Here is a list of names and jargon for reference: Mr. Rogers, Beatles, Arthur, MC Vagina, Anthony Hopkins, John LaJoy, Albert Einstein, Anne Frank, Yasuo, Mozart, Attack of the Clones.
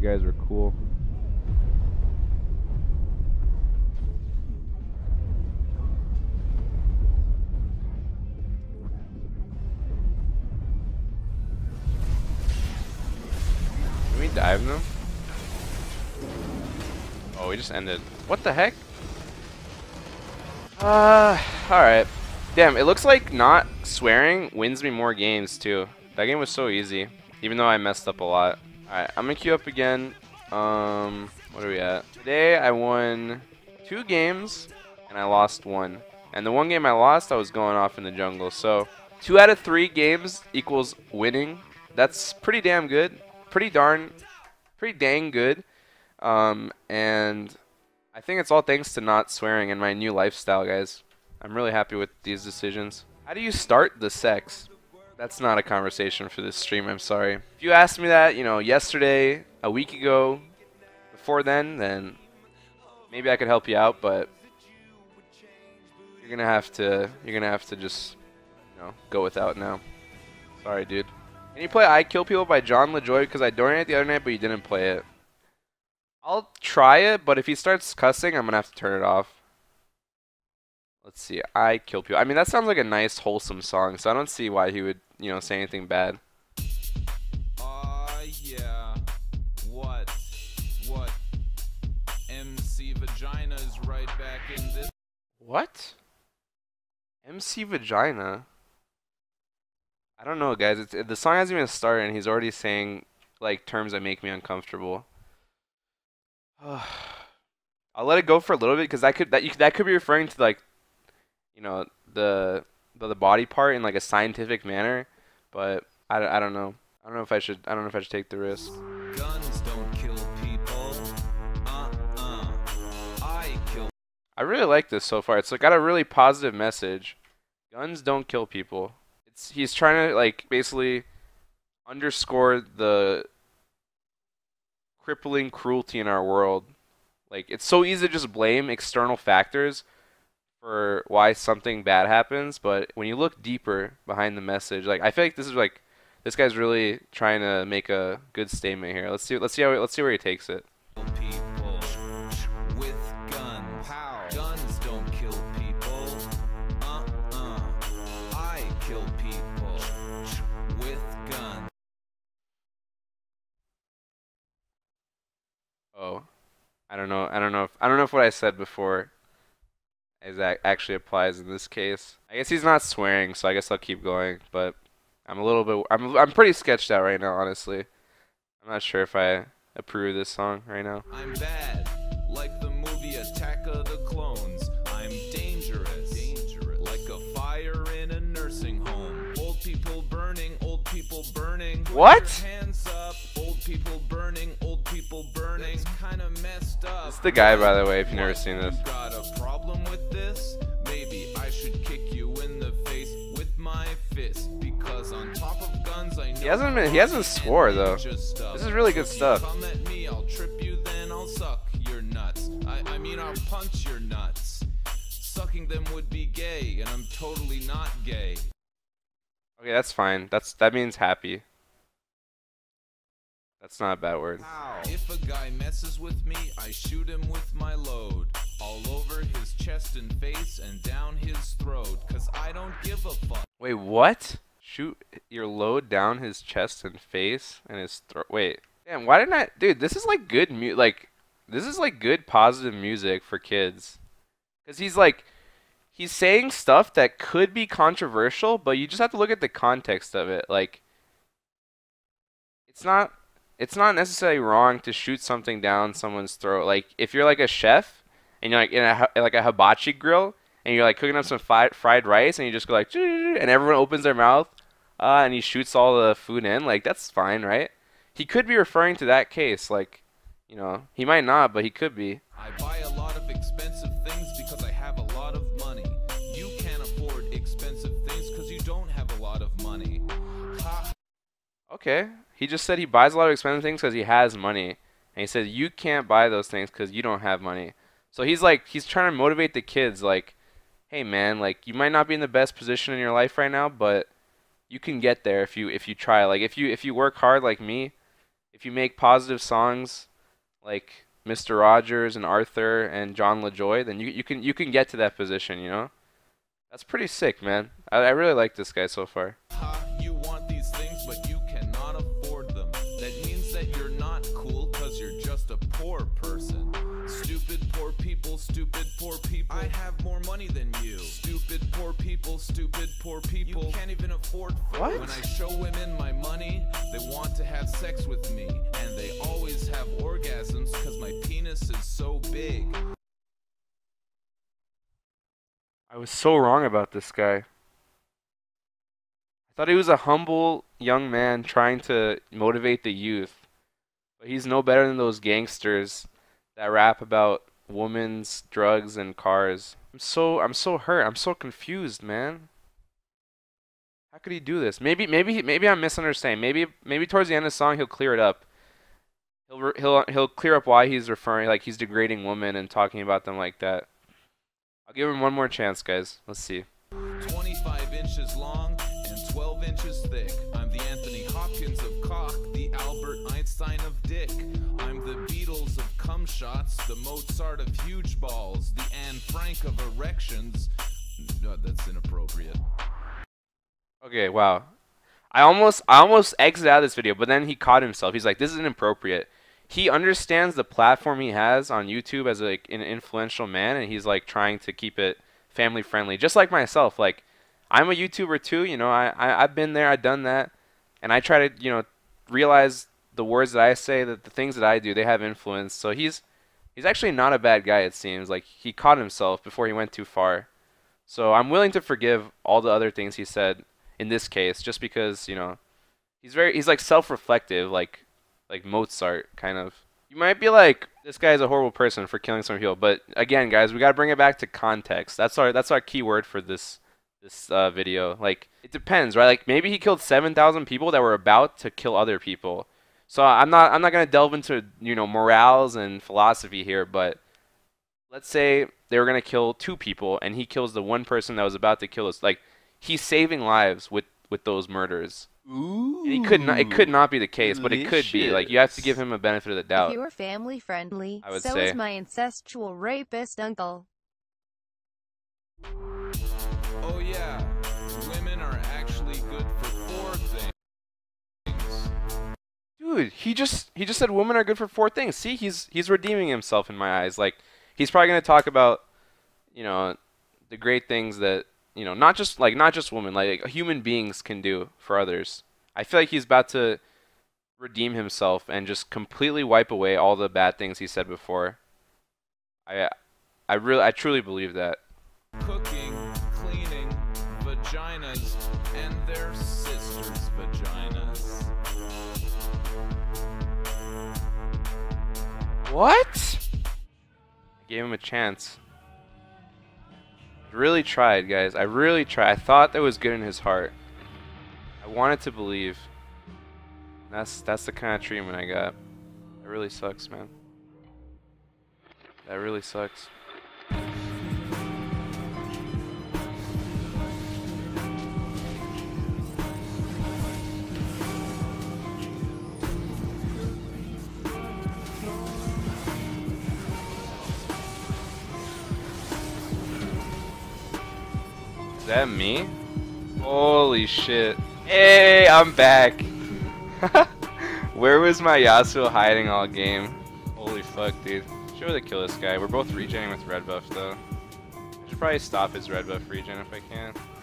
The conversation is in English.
you guys are cool. Can we dive them? Oh, we just ended. What the heck? Alright. Damn, it looks like not swearing wins me more games too. That game was so easy, even though I messed up a lot. Alright, I'm gonna queue up again. What are we at? Today I won 2 games and I lost 1. And the one game I lost, I was going off in the jungle. So 2 out of 3 games equals winning. That's pretty damn good. Pretty dang good. And I think it's all thanks to not swearing and my new lifestyle, guys. I'm really happy with these decisions. How do you start the sex? That's not a conversation for this stream, I'm sorry. If you asked me that, you know, yesterday, a week ago, before then maybe I could help you out, but you're gonna have to just, you know, go without now. Sorry, dude. Can you play I Kill People by John LaJoy? Because I donated the other night, but you didn't play it. I'll try it, but if he starts cussing, I'm gonna have to turn it off. Let's see, I Kill People. I mean, that sounds like a nice, wholesome song, so I don't see why he would, you know, say anything bad. Yeah. What? MC Vagina's right back in this. What? MC Vagina? I don't know, guys. The song hasn't even started, and he's already saying, like, terms that make me uncomfortable. I'll let it go for a little bit, because that could be referring to, like, you know, the body part in like a scientific manner, but I don't know. I don't know if I should take the risk. Guns don't kill people. I really like this so far. It's like got a really positive message. Guns don't kill people. He's trying to like basically underscore the crippling cruelty in our world. Like, it's so easy to just blame external factors for why something bad happens, but when you look deeper behind the message, like, I feel like this guy's really trying to make a good statement here. Let's see where he takes it. People with guns. Pow. Guns don't kill people. I kill people with guns. Oh, I don't know if what I said before is that actually applies in this case. I guess he's not swearing, so I guess I'll keep going, but I'm pretty sketched out right now, honestly. I'm not sure if I approve this song right now. I'm bad, like the movie Attack of the Clones. I'm dangerous, like a fire in a nursing home. Old people burning. What? Hands up, old people burning. It's kind of messed up. It's the guy, by the way, if you've never seen this. Got a problem with this? Maybe I should kick you in the face with my fist, because on top of guns I know he hasn't swore though. This is really good stuff. Come at me, I'll trip you, then I'll suck your nuts. I mean, I'll punch your nuts. Sucking them would be gay, and I'm totally not gay. Okay, that's fine. That means happy. That's not a bad word. If a guy messes with me, I shoot him with my load. All over his chest and face and down his throat, cause I don't give a fuck. Wait, what? Shoot your load down his chest and face and his throat. Wait. Damn, why didn't I? Dude, this is like good good positive music for kids. Cause he's like, he's saying stuff that could be controversial, but you just have to look at the context of it. Like, it's not necessarily wrong to shoot something down someone's throat. Like, if you're like a chef and you're like in a hibachi grill and you're like cooking up some fried rice and you just go like, and everyone opens their mouth and he shoots all the food in, like, that's fine, right? He could be referring to that case, like, you know, he might not, but he could be. I buy a lot of expensive things because I have a lot of money. You can't afford expensive things because you don't have a lot of money. Ha. Okay. He just said he buys a lot of expensive things because he has money. And he says, you can't buy those things because you don't have money. So he's like, he's trying to motivate the kids. Like, hey man, like, you might not be in the best position in your life right now, but you can get there if you try. Like, if you work hard like me, if you make positive songs like Mr. Rogers and Arthur and John LaJoy, then you can get to that position, you know? That's pretty sick, man. I really like this guy so far. You want these things, but you cannot afford them. That means that you're not cool because you're just a poor person. Stupid poor people, stupid poor people. I have more money than you. Stupid poor people, stupid poor people. You can't even afford food. What? When I show women my money, they want to have sex with me. And they always have orgasms because my penis is so big. I was so wrong about this guy. I thought he was a humble young man trying to motivate the youth. But he's no better than those gangsters that rap about women's drugs and cars. I'm so hurt. I'm so confused, man. How could he do this? Maybe I'm misunderstanding. Maybe towards the end of the song he'll clear it up. He'll clear up why he's referring, like he's degrading women and talking about them like that. I'll give him one more chance, guys. Let's see. 25 inches long and 12 inches thick. I'm the Anthony Hopkins of cock, the Albert Einstein of dick. I'm the Beatles of cum shots, the Mozart of huge balls, the Anne Frank of erections. No, that's inappropriate. Okay, wow. I almost exited out of this video, but then he caught himself. He's like, this is inappropriate. He understands the platform he has on YouTube as like an influential man, and he's like trying to keep it family friendly. Just like myself, like I'm a YouTuber too, you know. I've been there, I've done that, and I try to, you know, realize the words that I say, that the things that I do, they have influence. So he's actually not a bad guy, it seems. Like he caught himself before he went too far. So I'm willing to forgive all the other things he said in this case, just because, you know, he's like self-reflective, like Mozart, kind of. You might be like, this guy's a horrible person for killing some people, but again, guys, we gotta bring it back to context. That's our key word for this video. Like, it depends, right? Like, maybe he killed 7,000 people that were about to kill other people. So I'm not gonna delve into, you know, morals and philosophy here, but let's say they were gonna kill 2 people, and he kills the 1 person that was about to kill us. Like, he's saving lives with those murders. Ooh, it could not be the case, but it could be. Like, you have to give him a benefit of the doubt. If you were family friendly, I would so say. Is my incestual rapist uncle. Oh yeah, women are actually good for 4 things. Dude, he just said women are good for 4 things. See, he's redeeming himself in my eyes. Like, he's probably gonna talk about, you know, the great things that, you know, not just women, like human beings can do for others. I feel like he's about to redeem himself and just completely wipe away all the bad things he said before. I truly believe that. Cooking, cleaning, vaginas, and their sisters' vaginas. What? I gave him a chance. Really tried, guys. I really tried. I thought that was good in his heart. I wanted to believe. That's the kind of treatment I got. That really sucks, man. That really sucks. Is that me? Holy shit. Hey, I'm back. Where was my Yasuo hiding all game? Holy fuck, dude. Should really kill this guy. We're both regenerating with red buff, though. I should probably stop his red buff regen if I can.